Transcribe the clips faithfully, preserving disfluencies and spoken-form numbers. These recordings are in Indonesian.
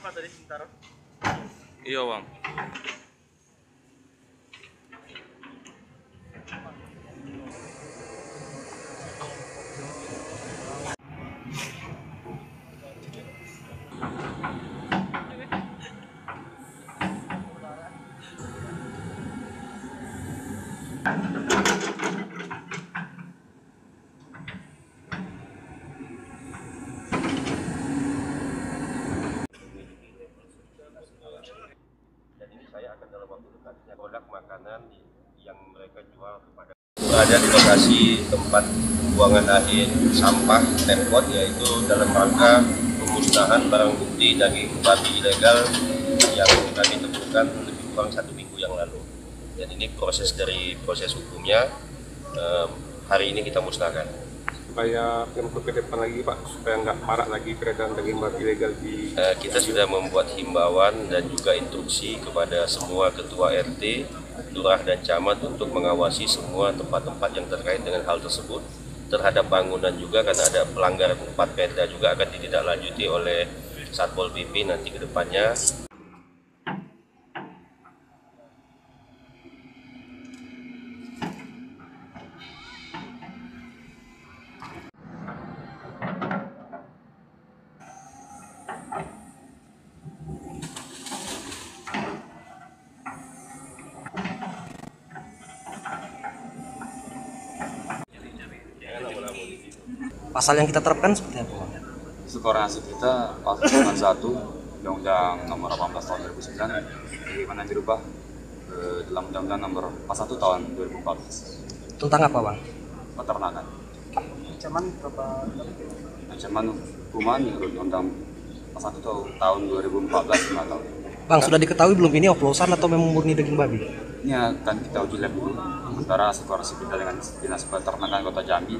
Apa tadi sebentar? Iya bang. Berada di lokasi tempat pembuangan akhir sampah Pemkot, yaitu dalam rangka pemusnahan barang bukti daging babi ilegal yang kami temukan lebih kurang satu minggu yang lalu. Dan ini proses dari proses hukumnya eh, hari ini kita musnahkan. Supaya Pemkot ke depan lagi Pak, supaya nggak marak lagi peredaran daging babi ilegal di. Eh, kita sudah membuat himbauan dan juga instruksi kepada semua ketua R T, Lurah dan Camat untuk mengawasi semua tempat-tempat yang terkait dengan hal tersebut terhadap bangunan juga, karena ada pelanggaran empat perda juga akan ditindaklanjuti oleh Satpol P P nanti ke depannya. Pasal yang kita terapkan seperti apa? Skor hasil kita pasal delapan puluh satu Undang-Undang Nomor delapan belas Tahun dua ribu sembilan, mana dirubah ke dalam Undang-Undang Nomor empat puluh satu Tahun dua ribu empat belas. Tentang apa bang? Peternakan. Ancaman berapa? Ancaman hukuman Undang-Undang empat puluh satu Tahun dua ribu empat belas lima tahun. Bang, sudah diketahui belum ini oplosan atau memang murni daging babi? Ini akan kita uji lab dulu antara skor hasil kita dengan Dinas Peternakan Kota Jambi.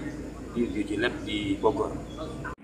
Di uji lab di Bogor.